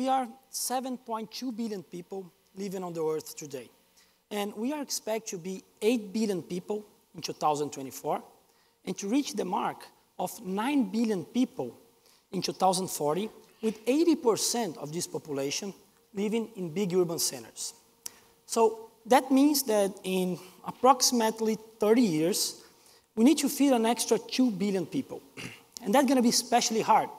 We are 7.2 billion people living on the Earth today. And we are expected to be 8 billion people in 2024 and to reach the mark of 9 billion people in 2040, with 80% of this population living in big urban centers. So that means that in approximately 30 years, we need to feed an extra 2 billion people. And that's going to be especially hard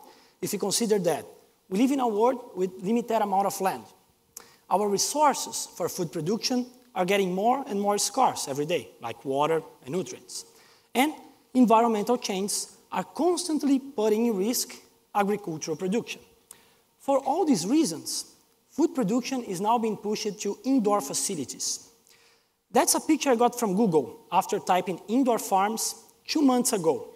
if you consider that we live in a world with limited amount of land. Our resources for food production are getting more and more scarce every day, like water and nutrients. And environmental changes are constantly putting in risk agricultural production. For all these reasons, food production is now being pushed to indoor facilities. That's a picture I got from Google after typing indoor farms 2 months ago.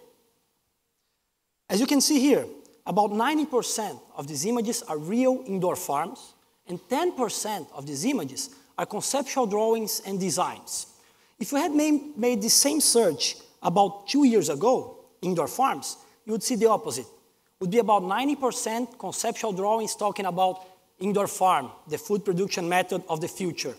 As you can see here, about 90% of these images are real indoor farms, and 10% of these images are conceptual drawings and designs. If you had made the same search about 2 years ago, indoor farms, you would see the opposite. It would be about 90% conceptual drawings talking about indoor farm, the food production method of the future,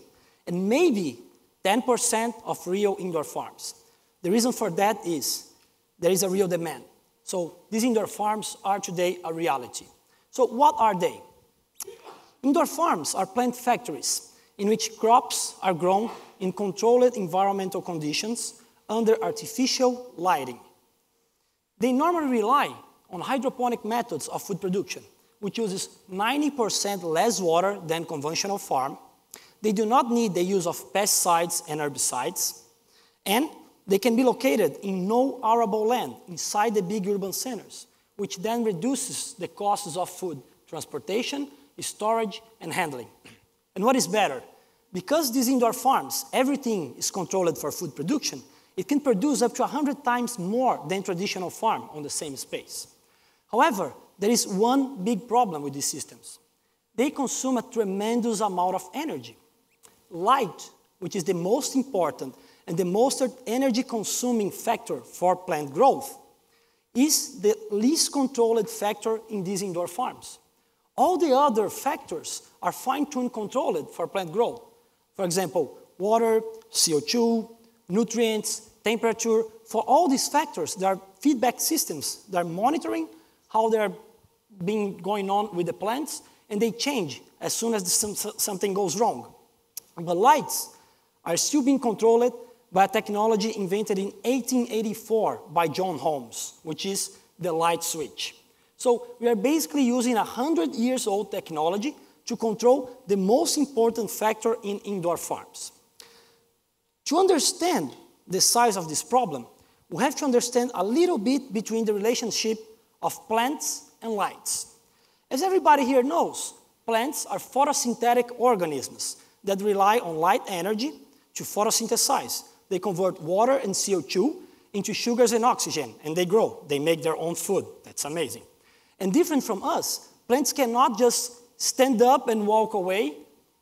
and maybe 10% of real indoor farms. The reason for that is there is a real demand. So these indoor farms are today a reality. So what are they? Indoor farms are plant factories in which crops are grown in controlled environmental conditions under artificial lighting. They normally rely on hydroponic methods of food production, which uses 90% less water than conventional farm. They do not need the use of pesticides and herbicides. And they can be located in no arable land inside the big urban centers, which then reduces the costs of food transportation, storage, and handling. And what is better? Because these indoor farms, everything is controlled for food production, it can produce up to 100 times more than traditional farm on the same space. However, there is one big problem with these systems. They consume a tremendous amount of energy. Light, which is the most important and the most energy-consuming factor for plant growth, is the least controlled factor in these indoor farms. All the other factors are fine-tuned controlled for plant growth. For example, water, CO2, nutrients, temperature. For all these factors, there are feedback systems that are monitoring how they're going on with the plants, and they change as soon as something goes wrong. But lights are still being controlled by a technology invented in 1884 by John Holmes, which is the light switch. So we are basically using a 100-year-old technology to control the most important factor in indoor farms. To understand the size of this problem, we have to understand a little bit between the relationship of plants and lights. As everybody here knows, plants are photosynthetic organisms that rely on light energy to photosynthesize. They convert water and CO2 into sugars and oxygen, and they grow. They make their own food. That's amazing. And different from us, plants cannot just stand up and walk away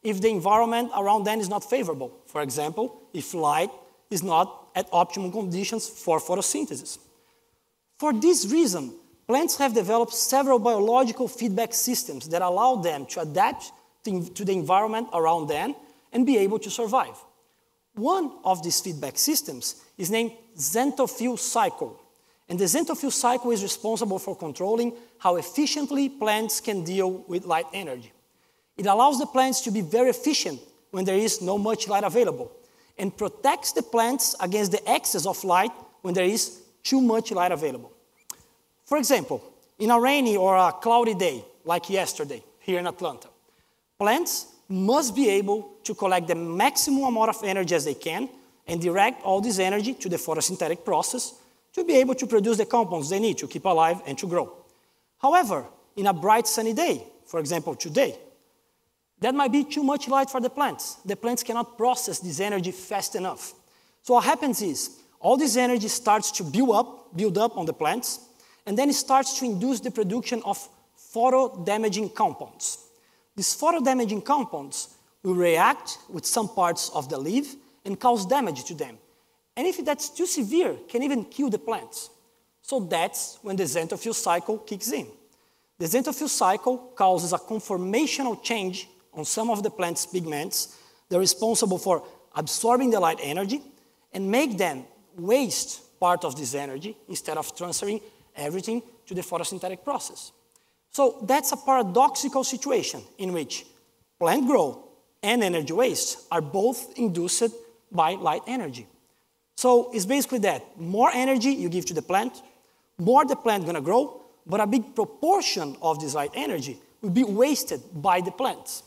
if the environment around them is not favorable. For example, if light is not at optimum conditions for photosynthesis. For this reason, plants have developed several biological feedback systems that allow them to adapt to the environment around them and be able to survive. One of these feedback systems is named Xanthophyll cycle. And the Xanthophyll cycle is responsible for controlling how efficiently plants can deal with light energy. It allows the plants to be very efficient when there is not much light available, and protects the plants against the excess of light when there is too much light available. For example, in a rainy or a cloudy day, like yesterday here in Atlanta, plants must be able to collect the maximum amount of energy as they can and direct all this energy to the photosynthetic process to be able to produce the compounds they need to keep alive and to grow. However, in a bright sunny day, for example today, that might be too much light for the plants. The plants cannot process this energy fast enough. So what happens is all this energy starts to build up on the plants, and then it starts to induce the production of photo-damaging compounds. These photo-damaging compounds will react with some parts of the leaf and cause damage to them. And if that's too severe, can even kill the plants. So that's when the Xanthophyll cycle kicks in. The xanthophyll cycle causes a conformational change on some of the plant's pigments. They're responsible for absorbing the light energy and make them waste part of this energy instead of transferring everything to the photosynthetic process. So that's a paradoxical situation in which plant growth and energy waste are both induced by light energy. So it's basically that more energy you give to the plant, more the plant is going to grow, but a big proportion of this light energy will be wasted by the plants.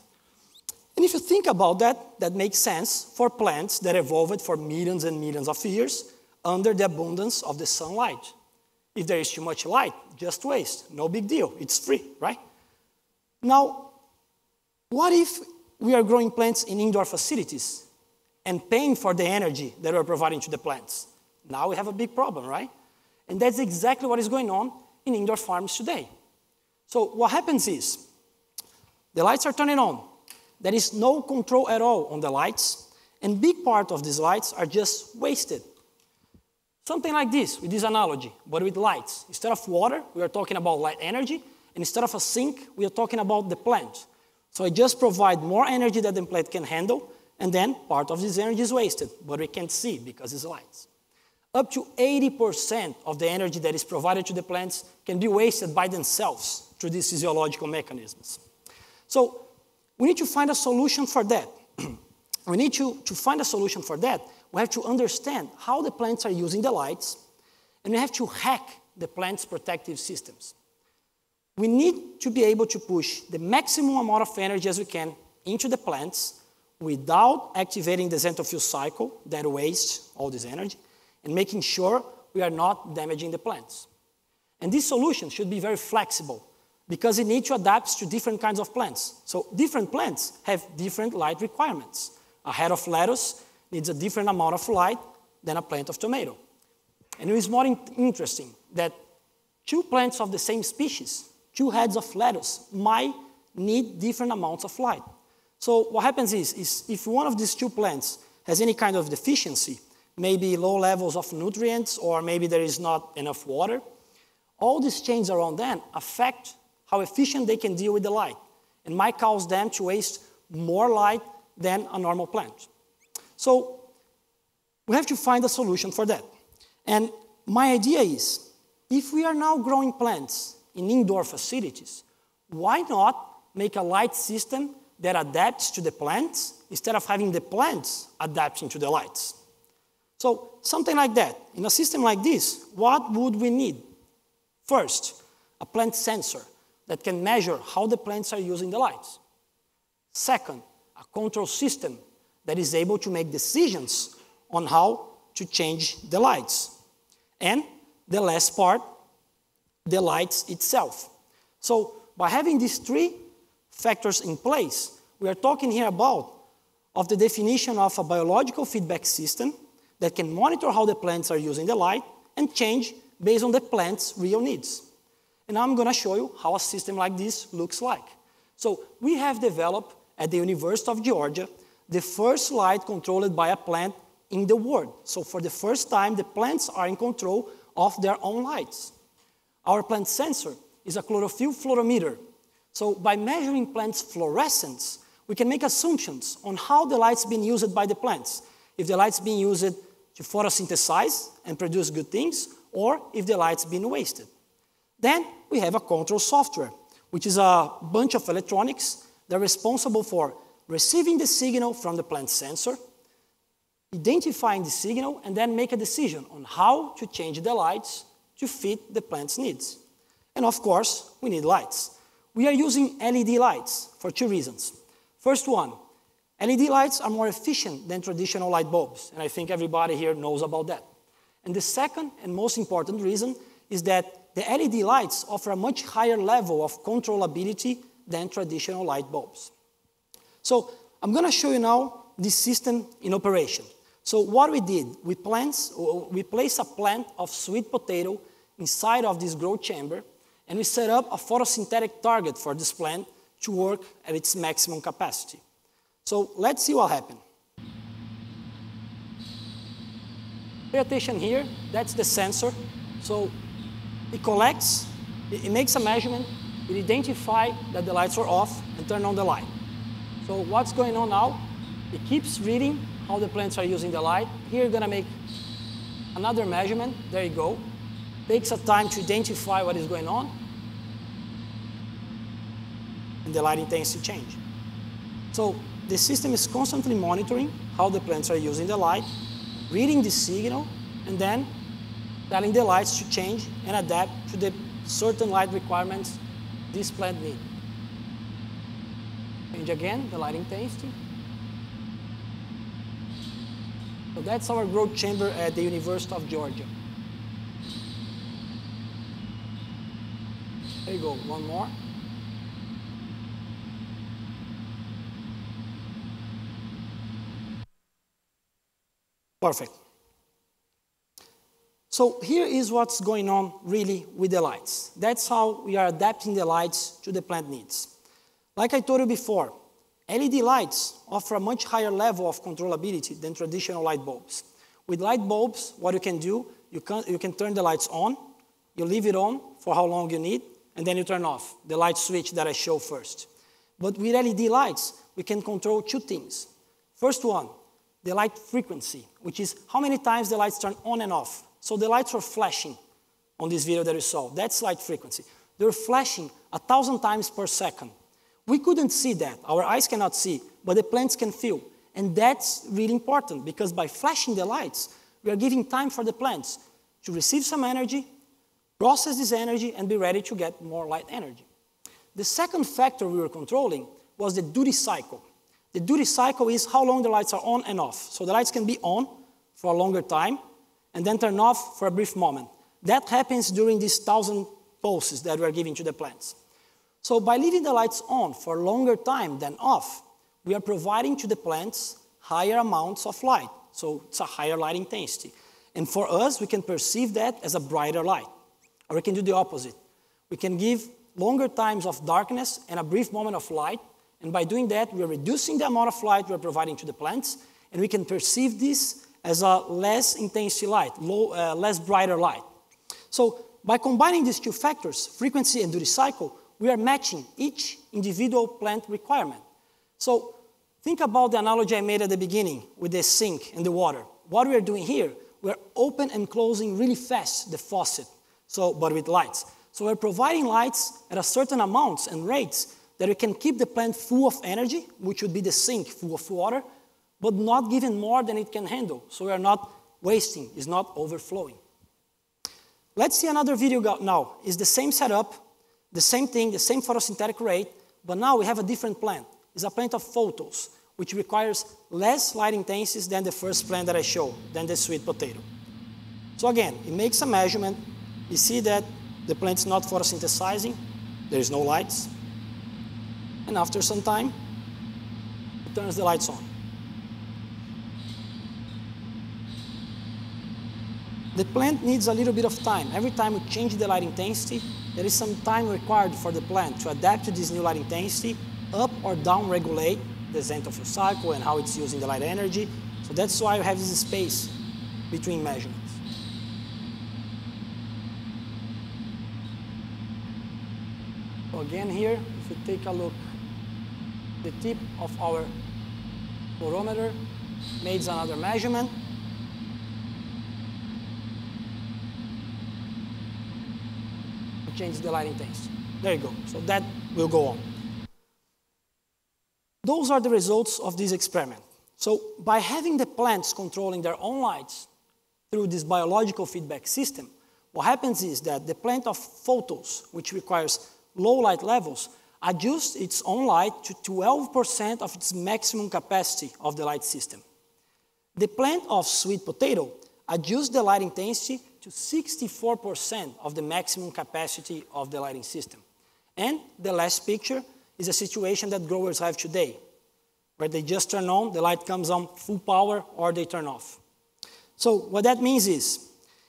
And if you think about that, that makes sense for plants that evolved for millions and millions of years under the abundance of the sunlight. If there is too much light, just waste, no big deal, it's free, right? Now, what if we are growing plants in indoor facilities and paying for the energy that we're providing to the plants? Now we have a big problem, right? And that's exactly what is going on in indoor farms today. So what happens is, the lights are turning on. There is no control at all on the lights, and big part of these lights are just wasted. Something like this, with this analogy, but with lights. Instead of water, we are talking about light energy, and instead of a sink, we are talking about the plant. So I just provide more energy than the plant can handle, and then part of this energy is wasted, but we can't see because it's lights. Up to 80% of the energy that is provided to the plants can be wasted by themselves through these physiological mechanisms. So we need to find a solution for that. We need to find a solution for that. We have to understand how the plants are using the lights, and we have to hack the plants' protective systems. We need to be able to push the maximum amount of energy as we can into the plants without activating the xanthophyll cycle that wastes all this energy, and making sure we are not damaging the plants. And this solution should be very flexible because it needs to adapt to different kinds of plants. So different plants have different light requirements. A head of lettuce needs a different amount of light than a plant of tomato. And it is more interesting that two plants of the same species, two heads of lettuce, might need different amounts of light. So what happens is if one of these two plants has any kind of deficiency, maybe low levels of nutrients, or maybe there is not enough water, all these changes around them affect how efficient they can deal with the light and might cause them to waste more light than a normal plant. So we have to find a solution for that. And my idea is, if we are now growing plants in indoor facilities, why not make a light system that adapts to the plants instead of having the plants adapting to the lights? So something like that. In a system like this, what would we need? First, a plant sensor that can measure how the plants are using the lights. Second, a control system that is able to make decisions on how to change the lights. And the last part, the lights itself. So by having these three factors in place, we are talking here about the definition of a biological feedback system that can monitor how the plants are using the light and change based on the plant's real needs. And I'm going to show you how a system like this looks like. So we have developed at the University of Georgia the first light controlled by a plant in the world. So for the first time, the plants are in control of their own lights. Our plant sensor is a chlorophyll fluorometer. So by measuring plants' fluorescence, we can make assumptions on how the light's been used by the plants. If the light's being used to photosynthesize and produce good things, or if the light's been wasted. Then we have a control software, which is a bunch of electronics that are responsible for receiving the signal from the plant sensor, identifying the signal, and then make a decision on how to change the lights to fit the plant's needs. And of course, we need lights. We are using LED lights for two reasons. First one, LED lights are more efficient than traditional light bulbs, and I think everybody here knows about that. And the second and most important reason is that the LED lights offer a much higher level of controllability than traditional light bulbs. So I'm going to show you now this system in operation. So what we did, we placed a plant of sweet potato inside of this grow chamber, and we set up a photosynthetic target for this plant to work at its maximum capacity. So let's see what happened. Pay attention here, that's the sensor. So it collects, it makes a measurement, it identified that the lights were off and turned on the light. So what's going on now? It keeps reading how the plants are using the light. Here you're going to make another measurement. There you go. Takes a time to identify what is going on. And the light intensity change. So the system is constantly monitoring how the plants are using the light, reading the signal, and then telling the lights to change and adapt to the certain light requirements this plant needs. Change again, the light intensity. So that's our growth chamber at the University of Georgia. There you go, one more. Perfect. So here is what's going on really with the lights. That's how we are adapting the lights to the plant needs. Like I told you before, LED lights offer a much higher level of controllability than traditional light bulbs. With light bulbs, what you can do, you can turn the lights on, you leave it on for how long you need, and then you turn off the light switch that I show first. But with LED lights, we can control two things. First one, the light frequency, which is how many times the lights turn on and off. So the lights were flashing on this video that you saw. That's light frequency. They were flashing 1,000 times per second. We couldn't see that. Our eyes cannot see, but the plants can feel. And that's really important because by flashing the lights, we are giving time for the plants to receive some energy, process this energy, and be ready to get more light energy. The second factor we were controlling was the duty cycle. The duty cycle is how long the lights are on and off. So the lights can be on for a longer time and then turn off for a brief moment. That happens during these 1,000 pulses that we are giving to the plants. So by leaving the lights on for a longer time than off, we are providing to the plants higher amounts of light. So it's a higher light intensity. And for us, we can perceive that as a brighter light. Or we can do the opposite. We can give longer times of darkness and a brief moment of light. And by doing that, we are reducing the amount of light we are providing to the plants, and we can perceive this as a less intensity light, less brighter light. So by combining these two factors, frequency and duty cycle, we are matching each individual plant requirement. So think about the analogy I made at the beginning with the sink and the water. What we are doing here, we're open and closing really fast the faucet, but with lights. So we're providing lights at a certain amounts and rates that we can keep the plant full of energy, which would be the sink full of water, but not giving more than it can handle. So we are not wasting, it's not overflowing. Let's see another video now. It's the same setup, the same thing, the same photosynthetic rate, but now we have a different plant. It's a plant of photos, which requires less light intensity than the first plant that I showed, than the sweet potato. So again, it makes a measurement. You see that the plant's not photosynthesizing, there's no lights. And after some time, it turns the lights on. The plant needs a little bit of time. Every time we change the light intensity, there is some time required for the plant to adapt to this new light intensity, up or down regulate the Xanthophyll cycle and how it's using the light energy. So that's why we have this space between measurements. So again here, if we take a look, the tip of our fluorometer makes another measurement. It changes the light intensity. There you go. So that will go on. Those are the results of this experiment. So by having the plants controlling their own lights through this biological feedback system, what happens is that the plant of photos, which requires low light levels, adjust its own light to 12% of its maximum capacity of the light system. The plant of sweet potato adjusts the light intensity to 64% of the maximum capacity of the lighting system. And the last picture is a situation that growers have today, where they just turn on, the light comes on full power, or they turn off. So what that means is,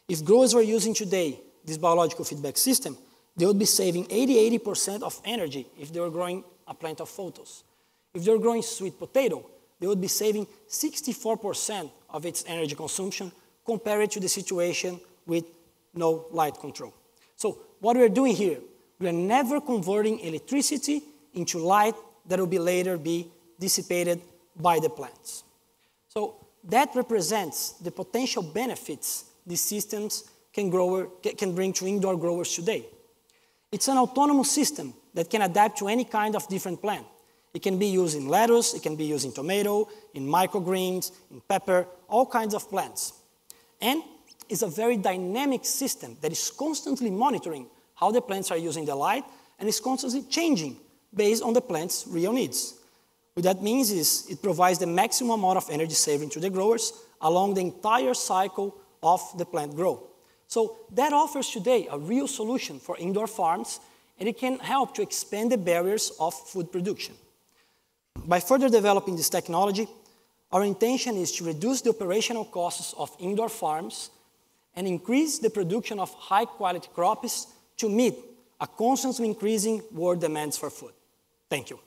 if growers were using today this biological feedback system, they would be saving 80% of energy if they were growing a plant of photos. If they were growing sweet potato, they would be saving 64% of its energy consumption compared to the situation with no light control. So what we're doing here, We are never converting electricity into light that will later be dissipated by the plants. So that represents the potential benefits these systems can bring to indoor growers today. It's an autonomous system that can adapt to any kind of different plant. It can be used in lettuce, it can be used in tomato, in microgreens, in pepper, all kinds of plants. And it's a very dynamic system that is constantly monitoring how the plants are using the light, and is constantly changing based on the plant's real needs. What that means is it provides the maximum amount of energy saving to the growers along the entire cycle of the plant growth. So that offers today a real solution for indoor farms, and it can help to expand the barriers of food production. By further developing this technology, our intention is to reduce the operational costs of indoor farms and increase the production of high-quality crops to meet a constantly increasing world demands for food. Thank you.